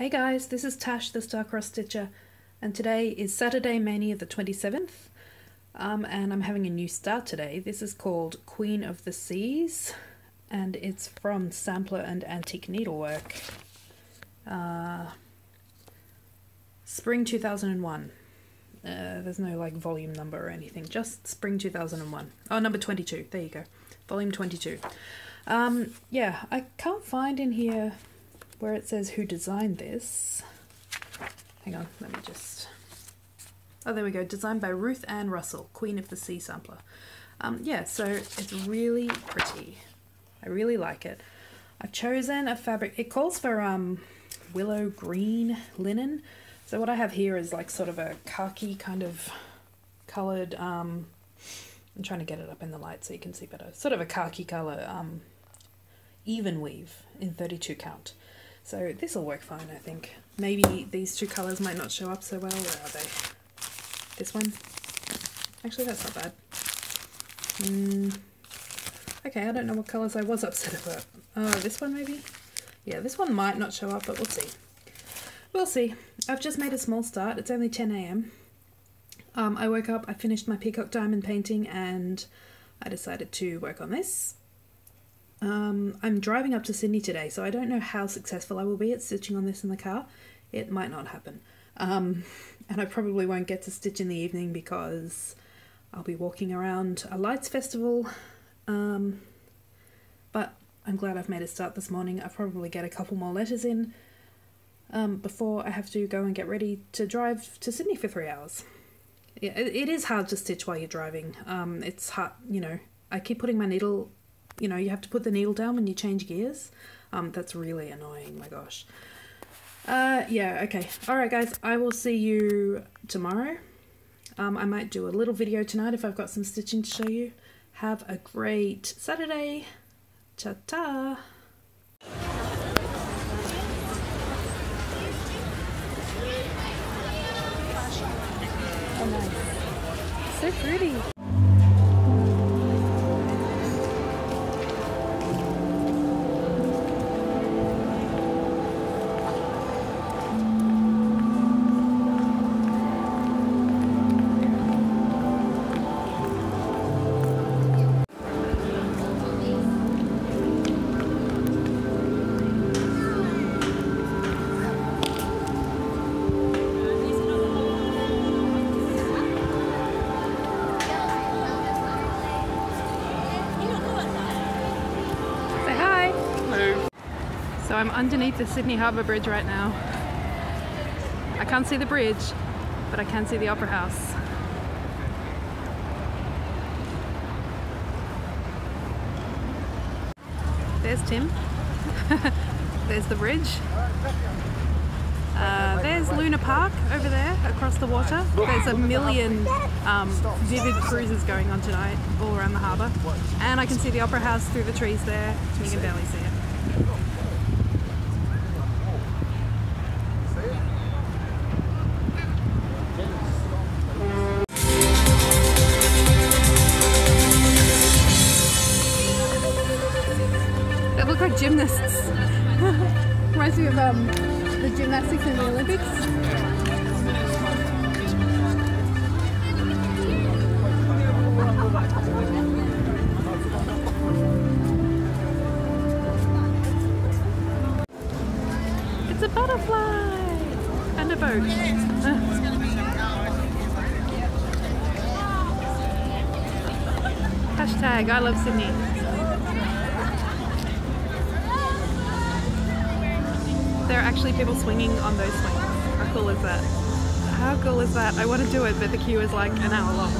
Hey guys, this is Tash the Star-Crossed Stitcher, and today is Saturday, Mania the 27th, and I'm having a new start today. This is called Queen of the Seas, and it's from Sampler and Antique Needlework. Spring 2001. There's no like volume number or anything, just Spring 2001. Oh, number 22, there you go. Volume 22. Yeah, I can't find in here where it says who designed this. Hang on, let me just... Oh, there we go. Designed by Ruth Ann Russell, Queen of the Sea Sampler. Yeah, so it's really pretty. I really like it. I've chosen a fabric. It calls for willow green linen. So what I have here is like sort of a khaki kind of coloured... I'm trying to get it up in the light so you can see better. Sort of a khaki colour even weave in 32 count. So this will work fine, I think. Maybe these two colours might not show up so well. Where are they? This one? Actually, that's not bad. Okay, I don't know what colours I was upset about. Oh, this one maybe? Yeah, this one might not show up, but we'll see. We'll see. I've just made a small start. It's only 10 AM. I woke up, I finished my peacock diamond painting, and I decided to work on this. I'm driving up to Sydney today, so I don't know how successful I will be at stitching on this in the car. It might not happen. And I probably won't get to stitch in the evening because I'll be walking around a lights festival. But I'm glad I've made a start this morning. I'll probably get a couple more letters in before I have to go and get ready to drive to Sydney for 3 hours. Yeah, it is hard to stitch while you're driving. It's hard, you know, I keep putting my needle... You know, you have to put the needle down when you change gears. That's really annoying, my gosh. Yeah, okay. Alright guys, I will see you tomorrow. I might do a little video tonight if I've got some stitching to show you. Have a great Saturday. Ta-ta! Oh, nice. So pretty! So I'm underneath the Sydney Harbour Bridge right now. I can't see the bridge, but I can see the Opera House. There's Tim. There's the bridge. There's Luna Park over there, across the water. There's a million vivid cruises going on tonight, all around the harbour. And I can see the Opera House through the trees there. You can barely see it. Like gymnasts. Reminds me of the gymnastics in the Olympics. It's a butterfly and a boat. Hashtag I love Sydney. There are actually people swinging on those swings. How cool is that? How cool is that? I want to do it, but the queue is like an hour long.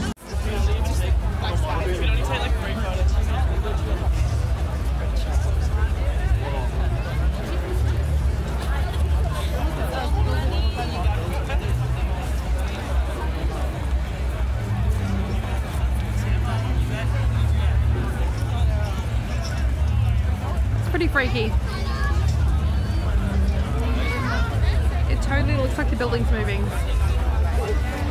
It's pretty freaky. Totally looks like the building's moving.